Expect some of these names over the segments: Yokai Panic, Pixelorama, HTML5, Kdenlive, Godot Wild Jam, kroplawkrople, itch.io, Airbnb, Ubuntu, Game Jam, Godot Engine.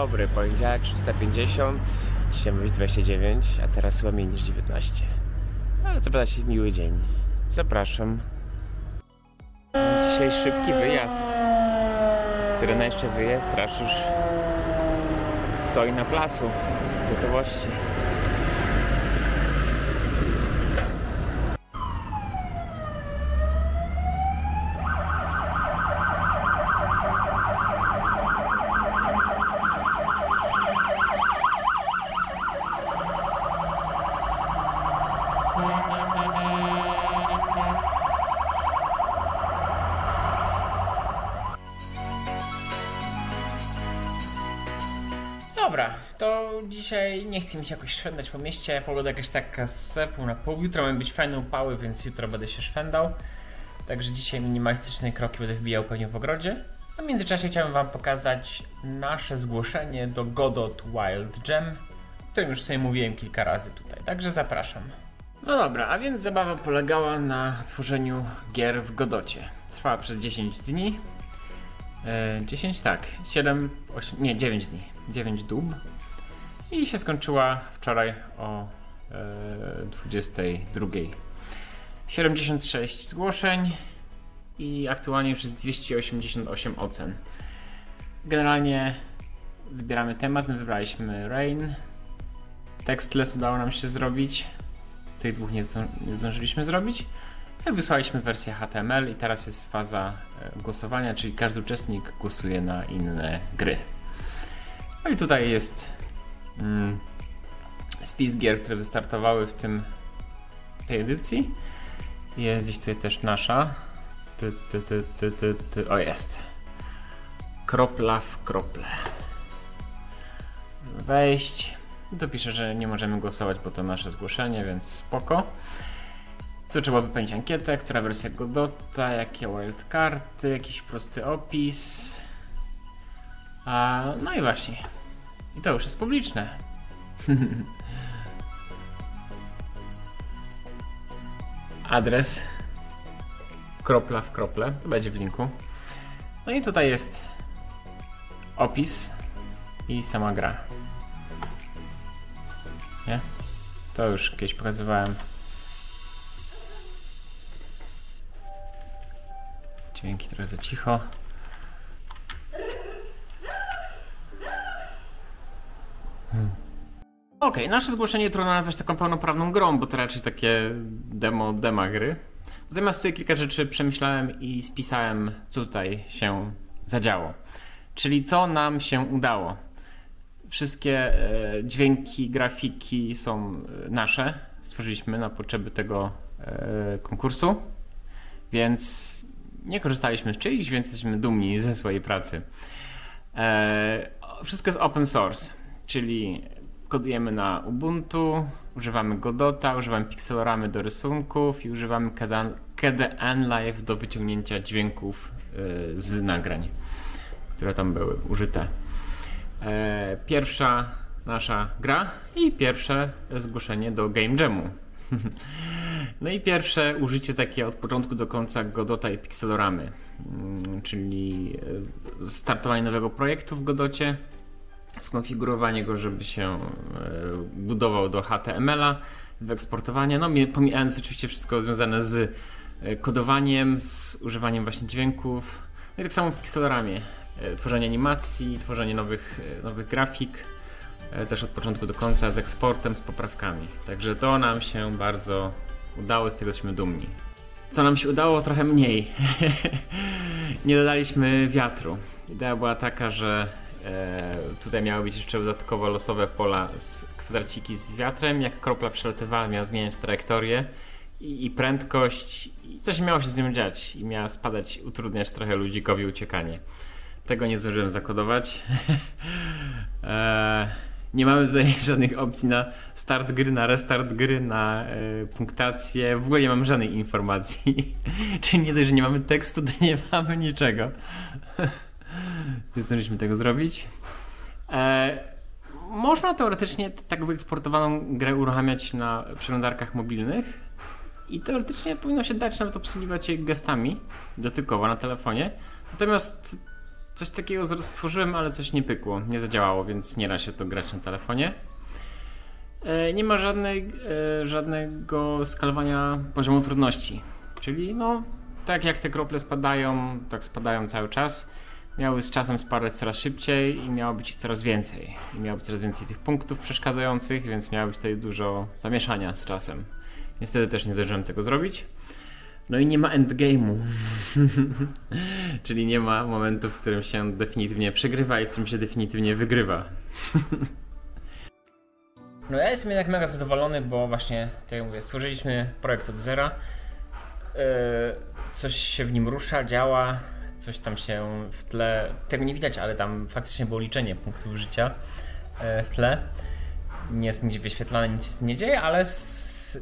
dobry, poniedziałek 6:50, dzisiaj ma być 29, a teraz chyba mniej niż 19. Ale co będzie się miły dzień. Zapraszam. Dzisiaj szybki wyjazd. Syrena jeszcze wyje, straż już stoi na placu w gotowości. Dobra, to dzisiaj nie chcę mi się jakoś szwendać po mieście, pogoda jakaś taka z pół na pół, jutro mają być fajne upały, więc jutro będę się szwendał. Także dzisiaj minimalistyczne kroki będę wbijał pewnie w ogrodzie. A w międzyczasie chciałem wam pokazać nasze zgłoszenie do Godot Wild Jam, o którym już sobie mówiłem kilka razy tutaj, także zapraszam. No dobra, a więc zabawa polegała na tworzeniu gier w Godocie. Trwała przez 10 dni. 10 tak, 7, 8, nie 9 dni, 9 dób i się skończyła wczoraj o 22. 76 zgłoszeń i aktualnie już jest 288 ocen. Generalnie wybieramy temat, my wybraliśmy rain, tekstless udało nam się zrobić, tych dwóch nie zdążyliśmy zrobić. Wysłaliśmy wersję HTML i teraz jest faza głosowania, czyli każdy uczestnik głosuje na inne gry. No i tutaj jest spis gier, które wystartowały w tej edycji. Jest gdzieś tutaj też nasza. O, jest. Kropla w krople. Wejść. I tu pisze, że nie możemy głosować, bo to nasze zgłoszenie, więc spoko. Tu trzeba wypełnić ankietę, która wersja Godota, jakie wildcardy, jakiś prosty opis. No i właśnie. I to już jest publiczne. Adres kropla w krople, to będzie w linku. No i tutaj jest opis i sama gra. Nie? To już kiedyś pokazywałem. Dźwięki trochę za cicho. Okej, nasze zgłoszenie trudno nazwać taką pełnoprawną grą, bo to raczej takie dema gry. Natomiast tutaj kilka rzeczy przemyślałem i spisałem, co tutaj się zadziało. Czyli co nam się udało. Wszystkie dźwięki, grafiki są nasze. Stworzyliśmy na potrzeby tego konkursu. Więc nie korzystaliśmy z czyichś, więc jesteśmy dumni ze swojej pracy. Wszystko jest open source, czyli kodujemy na Ubuntu, używamy Godota, używamy Pixelramy do rysunków i używamy Kdenlive do wyciągnięcia dźwięków z nagrań, które tam były użyte. Pierwsza nasza gra i pierwsze zgłoszenie do Game Jamu. No i pierwsze użycie takie od początku do końca Godota i Pixeloramy, czyli startowanie nowego projektu w Godocie, skonfigurowanie go, żeby się budował do HTML-a, wyeksportowanie, no pomijając oczywiście wszystko związane z kodowaniem, z używaniem właśnie dźwięków, no i tak samo w Pixeloramie, tworzenie animacji, tworzenie nowych grafik, też od początku do końca z eksportem, z poprawkami. Także to nam się bardzo udało, z tego jesteśmy dumni. Co nam się udało? Trochę mniej. Nie dodaliśmy wiatru. Idea była taka, że tutaj miały być jeszcze dodatkowo losowe pola z kwadraciki z wiatrem. Jak kropla przelatywała, miała zmieniać trajektorię i prędkość i coś miało się z nią dziać i miała spadać, utrudniać trochę ludzikowi uciekanie. Tego nie zdążyłem zakodować. Nie mamy żadnych opcji na start gry, na restart gry, na punktację. W ogóle nie mamy żadnej informacji. Czyli nie dość, że nie mamy tekstu, to nie mamy niczego. Nie zdążyliśmy tego zrobić. Można teoretycznie tak wyeksportowaną grę uruchamiać na przeglądarkach mobilnych i teoretycznie powinno się dać nawet obsługiwać je gestami dotykowo na telefonie. Natomiast Coś takiego stworzyłem, ale coś nie pykło, nie zadziałało, więc nie da się to grać na telefonie. Nie ma żadnego skalowania poziomu trudności, czyli no tak jak te krople spadają, tak spadają cały czas. Miały z czasem spadać coraz szybciej i miało być ich coraz więcej. I miało być coraz więcej tych punktów przeszkadzających, więc miało być tutaj dużo zamieszania z czasem. Niestety też nie zdążyłem tego zrobić. No i nie ma endgame'u. Czyli nie ma momentu, w którym się definitywnie przegrywa i w którym się definitywnie wygrywa. No ja jestem jednak mega zadowolony, bo właśnie, tak jak mówię, stworzyliśmy projekt od zera. Coś się w nim rusza, działa. Coś tam się w tle, tego nie widać, ale tam faktycznie było liczenie punktów życia w tle. Nie jest nigdzie wyświetlane, nic się z tym nie dzieje, ale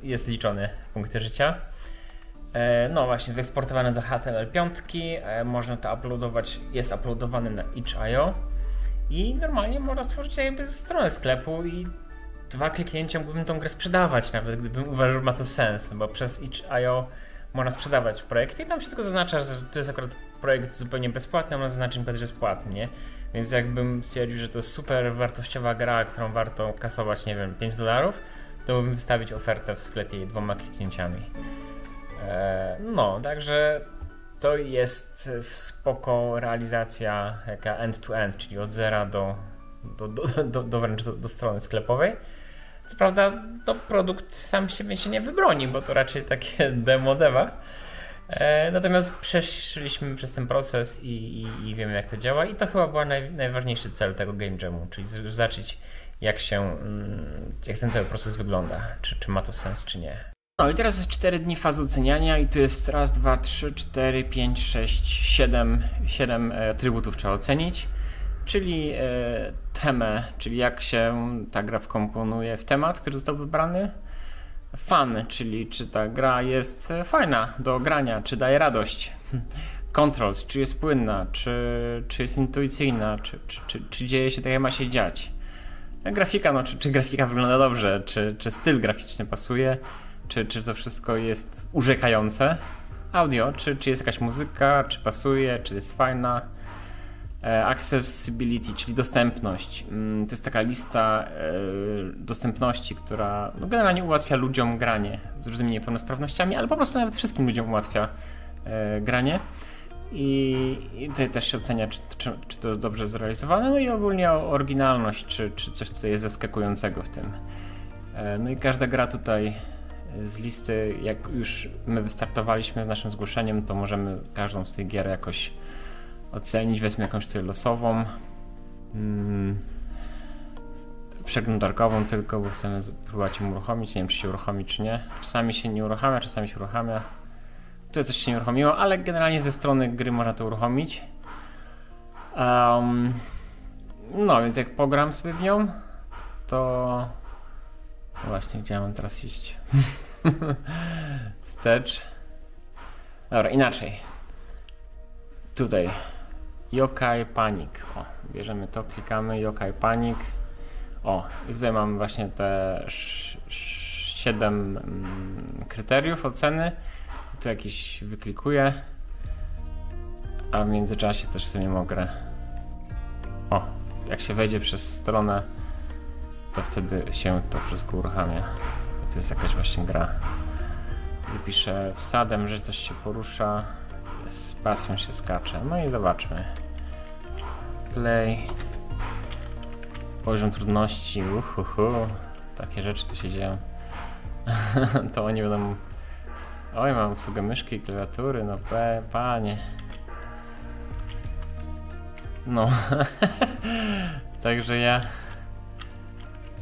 jest liczone punkty życia. No właśnie, wyeksportowane do HTML5, można to uploadować, jest uploadowane na itch.io i normalnie można stworzyć jakby stronę sklepu i dwa kliknięcia mógłbym tą grę sprzedawać, nawet gdybym uważał, że ma to sens, bo przez itch.io można sprzedawać projekty i tam się tylko zaznacza, że to jest akurat projekt zupełnie bezpłatny, a można zaznaczyć, że jest płatny. Więc jakbym stwierdził, że to super wartościowa gra, którą warto kasować, nie wiem, $5, to mógłbym wystawić ofertę w sklepie 2 kliknięciami. No, także to jest spoko realizacja jaka end-to-end, czyli od zera do wręcz do strony sklepowej. Co prawda to produkt sam siebie się nie wybroni, bo to raczej takie demo. Natomiast przeszliśmy przez ten proces i wiemy, jak to działa i to chyba był najważniejszy cel tego game jamu, czyli zacząć jak ten cały proces wygląda, czy ma to sens, czy nie. No i teraz jest 4 dni fazy oceniania i tu jest raz, 2, 3, 4, 5, 6, 7 atrybutów trzeba ocenić. Czyli temę, czyli jak się ta gra wkomponuje w temat, który został wybrany. Fun, czyli czy ta gra jest fajna do grania, czy daje radość. Controls, czy jest płynna, czy jest intuicyjna, czy dzieje się tak, jak ma się dziać. Grafika, no czy grafika wygląda dobrze, czy styl graficzny pasuje, czy to wszystko jest urzekające. Audio, czy jest jakaś muzyka, czy pasuje, czy jest fajna. Accessibility, czyli dostępność. To jest taka lista dostępności, która no generalnie ułatwia ludziom granie z różnymi niepełnosprawnościami, ale po prostu nawet wszystkim ludziom ułatwia granie. I tutaj też się ocenia, czy to jest dobrze zrealizowane. No i ogólnie oryginalność, czy coś tutaj jest zaskakującego w tym. No i każda gra tutaj z listy, jak już my wystartowaliśmy z naszym zgłoszeniem, to możemy każdą z tych gier jakoś ocenić, weźmy jakąś tutaj losową, przeglądarkową tylko, bo chcemy spróbować ją uruchomić, nie wiem, czy się uruchomi, czy nie. Czasami się nie uruchamia, czasami się uruchamia. Tutaj coś się nie uruchomiło, ale generalnie ze strony gry można to uruchomić. No więc jak pogram sobie w nią, to właśnie, gdzie ja mam teraz iść? Wstecz. Dobra, inaczej. Tutaj Yokai Panic. O, bierzemy to, klikamy Yokai Panic. O, i tutaj mam właśnie te 7 kryteriów oceny. Tu jakiś wyklikuję. A w międzyczasie też sobie mogę. O, jak się wejdzie przez stronę, to wtedy się to wszystko uruchamia. To jest jakaś właśnie gra. Wypiszę wsadem, że coś się porusza. Z pasją się skacze. No i zobaczmy. Play. Poziom trudności. Takie rzeczy tu się dzieją. To oni będą... Oj, mam obsługę myszki, klawiatury, no panie. No. Także ja...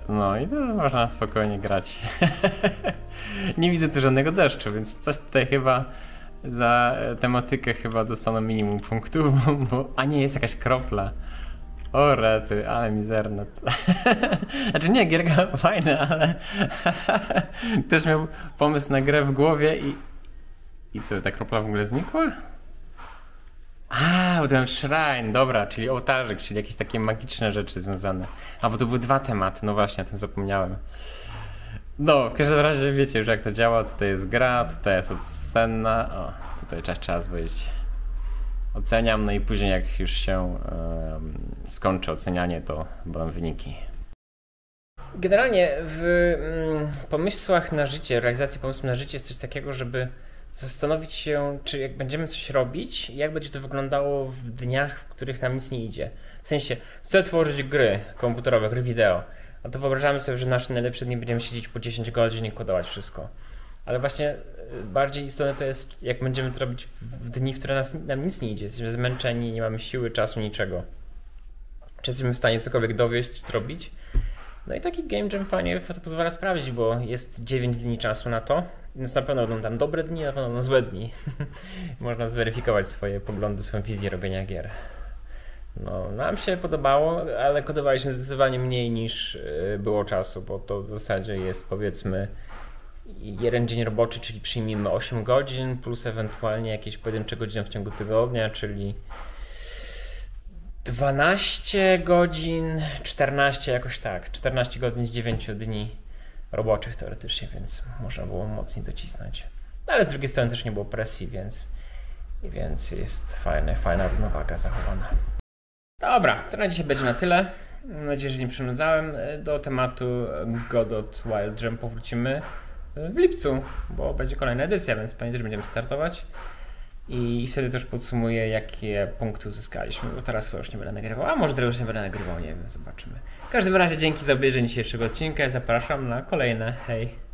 No i to można spokojnie grać. Nie widzę tu żadnego deszczu, więc coś tutaj chyba... Za tematykę chyba dostaną minimum punktów, a nie jest jakaś kropla. O rety, ale mizerne. Znaczy nie, gierka fajna, ale też miał pomysł na grę w głowie i co, ta kropla w ogóle znikła? A, bo to miałem shrine, dobra, czyli ołtarzyk, czyli jakieś takie magiczne rzeczy związane. A, bo to były 2 tematy, no właśnie, o tym zapomniałem. No, w każdym razie wiecie już, jak to działa. Tutaj jest gra, tutaj jest ocena. O, tutaj trzeba zwyjść. oceniam, no i później jak już się skończy ocenianie, to podam wyniki. Generalnie w pomysłach na życie, realizacji pomysłu na życie jest coś takiego, żeby zastanowić się, czy jak będziemy coś robić, jak będzie to wyglądało w dniach, w których nam nic nie idzie. W sensie, chcę tworzyć gry komputerowe, gry wideo, a to wyobrażamy sobie, że nasze najlepsze dni będziemy siedzieć po 10 godzin i kodować wszystko. Ale właśnie bardziej istotne to jest, jak będziemy to robić w dni, w które nam nic nie idzie. Jesteśmy zmęczeni, nie mamy siły, czasu, niczego. Czy jesteśmy w stanie cokolwiek dowieść, zrobić? No i taki game jam fajnie to pozwala sprawdzić, bo jest 9 dni czasu na to, więc na pewno będą tam dobre dni, na pewno będą złe dni. Można zweryfikować swoje poglądy, swoją wizję robienia gier. No, nam się podobało, ale kodowaliśmy zdecydowanie mniej niż było czasu, bo to w zasadzie jest, powiedzmy, jeden dzień roboczy, czyli przyjmijmy 8 godzin, plus ewentualnie jakieś pojedyncze godziny w ciągu tygodnia, czyli 12 godzin, 14 jakoś tak, 14 godzin z 9 dni roboczych teoretycznie, więc można było mocniej docisnąć. No, ale z drugiej strony też nie było presji, więc jest fajna równowaga zachowana. Dobra, to na dzisiaj będzie na tyle. Mam nadzieję, że nie przynudzałem. Do tematu Godot Wild Jam powrócimy w lipcu, bo będzie kolejna edycja, więc pamiętajcie, że będziemy startować. I wtedy też podsumuję, jakie punkty uzyskaliśmy, bo teraz już nie będę nagrywał, a może teraz już nie będę nagrywał, nie wiem, zobaczymy. W każdym razie dzięki za obejrzenie dzisiejszego odcinka i zapraszam na kolejne, hej!